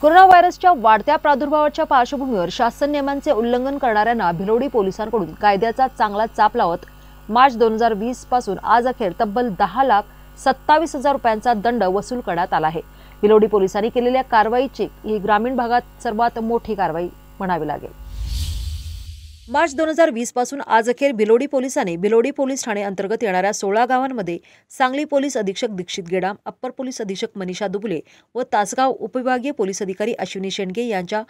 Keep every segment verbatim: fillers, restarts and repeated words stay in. Corona व्हायरसच्या वाढत्या प्रादुर्भावाच्या पार्श्वभूमीवर शासन नियमांचे उल्लंघन करणाऱ्यांना भिलोडी पोलिसांकडून कायद्याचा चांगला चाप लावत मार्च दोन हजार वीस पासून आज अखेर तब्बल दहा लाख सत्तावीस हजार रुपयांचा दंड वसूल करण्यात आला आहे। भिलोडी पोलिसांनी केलेल्या कारवाईची ही ग्रामीण भागात सर्वात मोठी कारवाई म्हणावी लागेल। मार्च दोन हजार वीस पासून आज अखेर भिलोडी पोलिसांनी भिलोडी पोलीस ठाणे अंतर्गत येणाऱ्या सोळा गावांमध्ये सांगली पोलीस अधीक्षक दीक्षित गेडाम, अप्पर पोलीस अधीक्षक मनीषा दुबले व तासगाव उपविभागीय पोलीस अधिकारी अश्विनी शेणगे यांच्या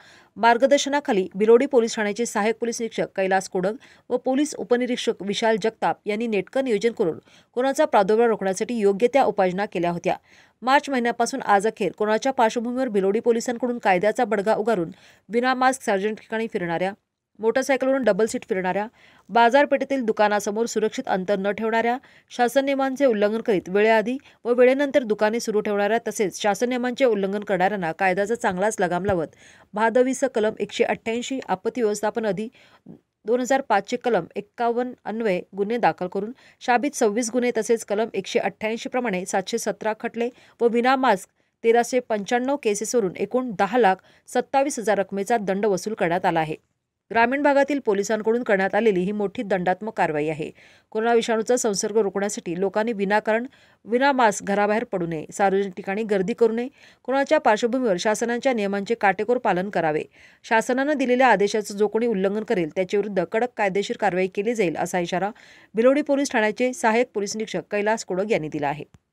मार्गदर्शनाखाली भिलोडी पोलीस ठाण्याचे सहाय्यक पोलीस निरीक्षक कैलास कोड़क व पोलीस उपनिरीक्षक विशाल जगताप यांनी नेटकं नियोजन करून कोरोनाचा प्रादुर्भाव रोखण्यासाठी योग्य त्या उपाययोजना केल्या होत्या। मार्च महिन्यापासून आज अखेर कोरोनाच्या पार्श्वभूमीवर भिलोडी पोलिसांकडून कायद्याचा बडगा उगारून बिना मास्क सार्वजनिक ठिकाणी फिरणाऱ्या, मोटरसायकलवरून डबल सीट फिरणाऱ्या, बाजारपेठेतील दुकानासमोर सुरक्षित अंतर न ठेवणाऱ्या, शासन नियमांचे उल्लंघन करीत वेळेआधी व वेळेनंतर दुकाने सुरू ठेवणाऱ्या तसेच शासन नियमांचे उल्लंघन करणाऱ्यांना कायद्याचा चांगलाच लगाम लावत भादवीस कलम एकशे अठ्ठ्याऐंशी, आपत्ती व्यवस्थापन अधि दोन हजार पाचशे कलम एक्कावन्न अन्वये गुन्हे दाखल करून शाबित सव्वीस गुन्हे तसेच कलम एकशे अठ्ठ्याऐंशी प्रमाणे सातशे सतरा खटले व विना मास्क तेराशे पंच्याण्णव केसेसवरून एकूण दहा लाख सत्तावीस हजार रकमेचा दंड वसूल करण्यात आला आहे। ग्रामीण भागातील पोलिसांकडून करण्यात आलेली ही मोठी दंडात्मक कारवाई आहे। कोरोना विषाणूचा संसर्ग रोखण्यासाठी लोकांनी विनाकारण विना मास्क घराबाहेर पडू नये, सार्वजनिक ठिकाणी गर्दी करू नये, कोरोनाच्या पार्श्वभूमीवर शासनाच्या नियमांचे काटेकोर पालन करावे। शासनाने दिलेल्या आदेशाचे जो कोणी उल्लंघन करेल त्याच्याविरुद्ध कडक कायदेशीर कारवाई केली जाईल असा इशारा भिलोडी पोलीस ठाण्याचे सहाय्यक पोलीस निरीक्षक कैलास कोड़क यांनी दिला आहे।